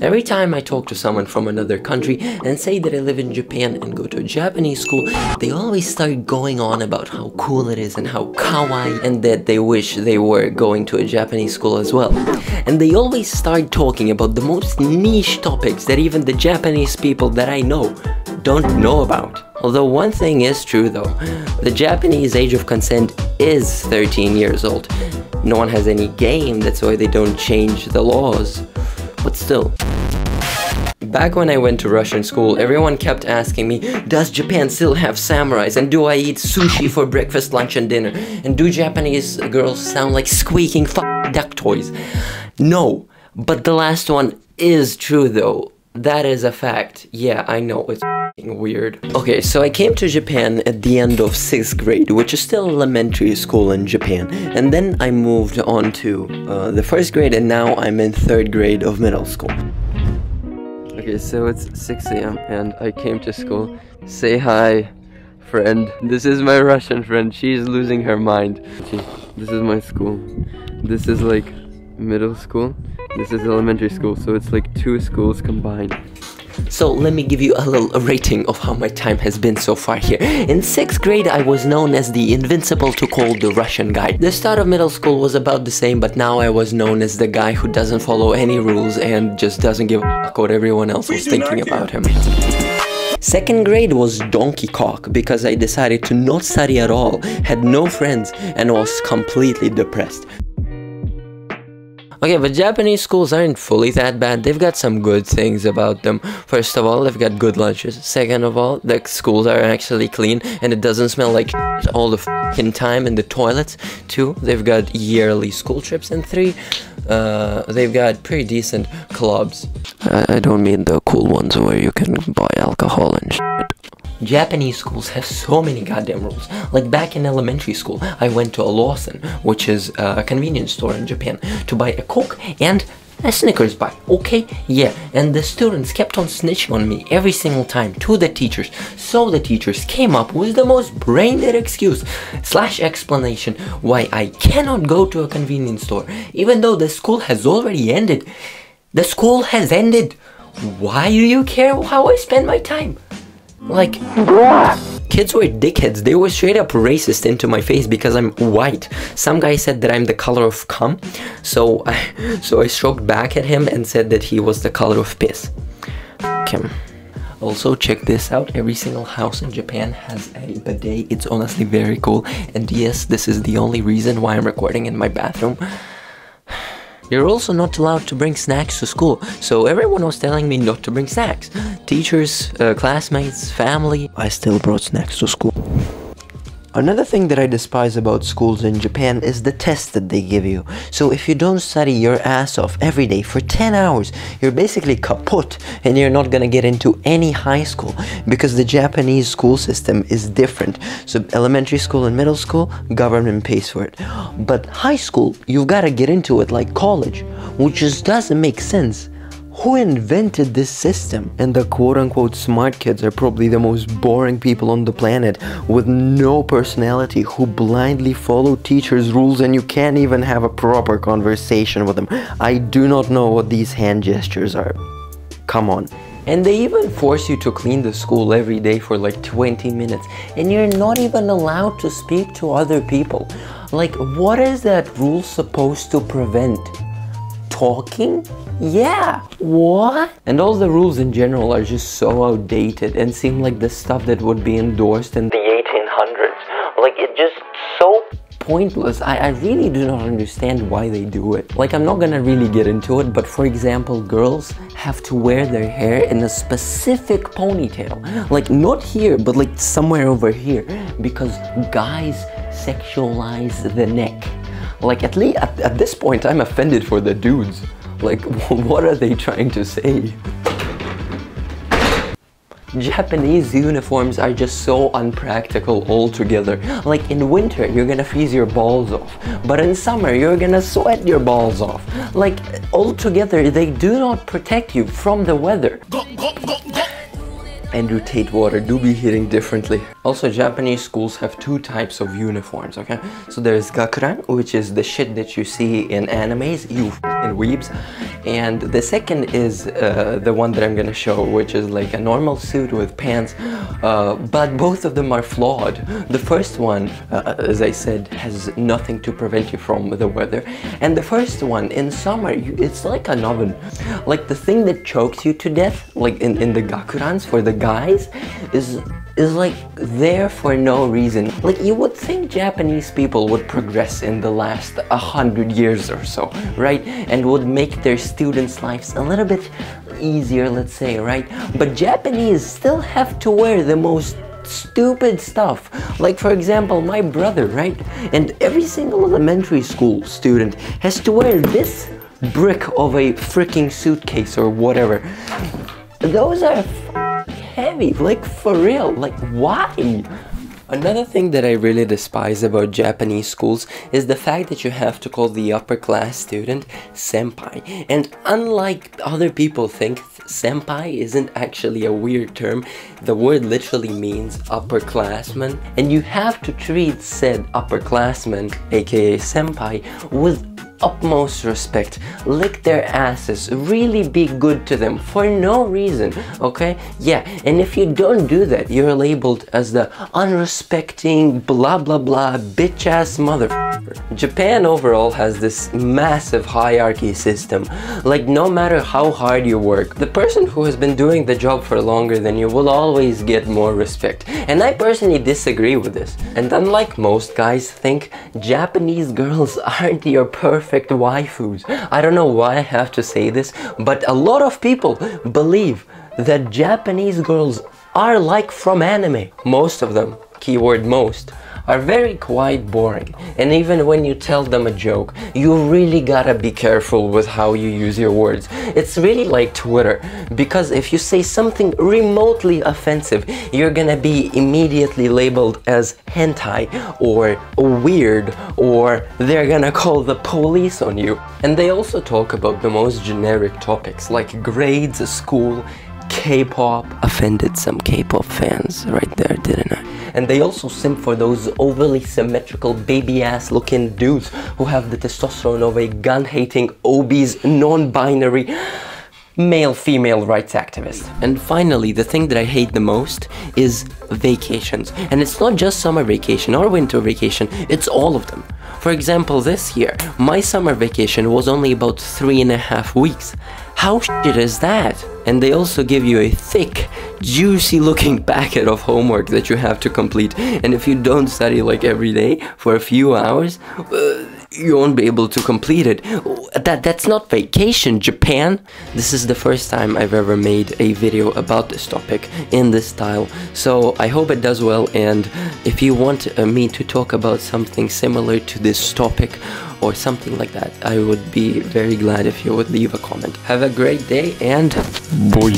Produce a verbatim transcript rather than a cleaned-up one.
Every time I talk to someone from another country and say that I live in Japan and go to a Japanese school, they always start going on about how cool it is and how kawaii, and that they wish they were going to a Japanese school as well. And they always start talking about the most niche topics that even the Japanese people that I know don't know about. Although one thing is true though, the Japanese age of consent is thirteen years old. No one has any game, that's why they don't change the laws. But still. Back when I went to Russian school, everyone kept asking me, does Japan still have samurais? And do I eat sushi for breakfast, lunch and dinner? And do Japanese girls sound like squeaking f***ing duck toys? No, but the last one is true though. That is a fact. Yeah, I know, it's weird. Okay, so I came to Japan at the end of sixth grade, which is still elementary school in Japan. And then I moved on to uh, the first grade, and now I'm in third grade of middle school. Okay, so it's six A M and I came to school. Say hi, friend. This is my Russian friend. She's losing her mind. This is my school. This is like middle school. This is elementary school, so it's like two schools combined. So let me give you a little rating of how my time has been so far here. In sixth grade, I was known as the invincible to call the Russian guy. The start of middle school was about the same, but now I was known as the guy who doesn't follow any rules and just doesn't give a fuck what everyone else was thinking about him. Second grade was donkey cock because I decided to not study at all, had no friends, and was completely depressed. Okay, but Japanese schools aren't fully that bad. They've got some good things about them. First of all, they've got good lunches. Second of all, the schools are actually clean and it doesn't smell like shit all the f***ing time in the toilets. Two, they've got yearly school trips. And three, uh, they've got pretty decent clubs. I don't mean the cool ones where you can buy alcohol and shit. Japanese schools have so many goddamn rules. Like back in elementary school, I went to a Lawson, which is a convenience store in Japan, to buy a Coke and a Snickers bar, okay? Yeah, and the students kept on snitching on me every single time to the teachers. So the teachers came up with the most brain-dead excuse slash explanation why I cannot go to a convenience store, even though the school has already ended. The school has ended. Why do you care how I spend my time? Like, kids were dickheads. They were straight up racist into my face because I'm white. Some guy said that I'm the color of cum, so I, so I stroked back at him and said that he was the color of piss. F*** him. Also, check this out. Every single house in Japan has a bidet. It's honestly very cool. And yes, this is the only reason why I'm recording in my bathroom. You're also not allowed to bring snacks to school, so everyone was telling me not to bring snacks. Teachers, uh, classmates, family. I still brought snacks to school. Another thing that I despise about schools in Japan is the test that they give you. So if you don't study your ass off every day for ten hours, you're basically kaput and you're not gonna get into any high school because the Japanese school system is different. So elementary school and middle school, government pays for it. But high school, you've gotta get into it like college, which just doesn't make sense. Who invented this system? And the quote-unquote smart kids are probably the most boring people on the planet with no personality who blindly follow teachers' rules and you can't even have a proper conversation with them. I do not know what these hand gestures are. Come on. And they even force you to clean the school every day for like twenty minutes and you're not even allowed to speak to other people. Like, what is that rule supposed to prevent? Talking? Yeah, what? And all the rules in general are just so outdated and seem like the stuff that would be endorsed in the eighteen hundreds. Like, it's just so pointless. I, I really do not understand why they do it. Like, I'm not gonna really get into it, but for example, girls have to wear their hair in a specific ponytail. Like, not here, but like somewhere over here, because guys sexualize the neck. Like, at least at, at this point, I'm offended for the dudes. Like, what are they trying to say? Japanese uniforms are just so unpractical altogether. Like, in winter, you're gonna freeze your balls off. But in summer, you're gonna sweat your balls off. Like, altogether, they do not protect you from the weather. Andrew Tate water do be hitting differently. Also, Japanese schools have two types of uniforms, okay? So there's gakuran, which is the shit that you see in animes, you f***ing weebs. And the second is uh, the one that I'm gonna show, which is like a normal suit with pants, uh, but both of them are flawed. The first one, uh, as I said, has nothing to prevent you from the weather. And the first one, in summer, you, it's like an oven. Like the thing that chokes you to death, like in, in the gakurans for the guys, is is like there for no reason. Like, you would think Japanese people would progress in the last a hundred years or so, right? And would make their students' lives a little bit easier, let's say, right? But Japanese still have to wear the most stupid stuff. Like, for example, my brother, right? And every single elementary school student has to wear this brick of a freaking suitcase or whatever. Those are heavy, like, for real, like, why? Another thing that I really despise about Japanese schools is the fact that you have to call the upper class student senpai. And unlike other people think, senpai isn't actually a weird term. The word literally means upperclassman, and you have to treat said upperclassman, aka senpai, with utmost respect, lick their asses, really be good to them for no reason, okay? Yeah, and if you don't do that, you're labeled as the unrespecting blah blah blah bitch ass motherfucker. Japan overall has this massive hierarchy system. Like, no matter how hard you work, the person who has been doing the job for longer than you will always get more respect. And I personally disagree with this. And unlike most guys think, Japanese girls aren't your perfect waifus. I don't know why I have to say this, but a lot of people believe that Japanese girls are like from anime. Most of them, keyword most, are very quite boring, and even when you tell them a joke, you really gotta be careful with how you use your words. It's really like Twitter, because if you say something remotely offensive, you're gonna be immediately labeled as hentai or weird, or they're gonna call the police on you. And they also talk about the most generic topics like grades, school, K-pop. Offended some K-pop fans right there, didn't I? And they also simp for those overly symmetrical baby ass looking dudes who have the testosterone of a gun hating, obese, non-binary male-female rights activist. And finally, the thing that I hate the most is vacations. And it's not just summer vacation or winter vacation, it's all of them. For example, this year, my summer vacation was only about three and a half weeks. How shit is that? And they also give you a thick, juicy looking packet of homework that you have to complete. And if you don't study like every day for a few hours, uh, you won't be able to complete it. That, that's not vacation, Japan. This is the first time I've ever made a video about this topic in this style, so I hope it does well. And if you want uh, me to talk about something similar to this topic or something like that, I would be very glad if you would leave a comment. Have a great day, and boy.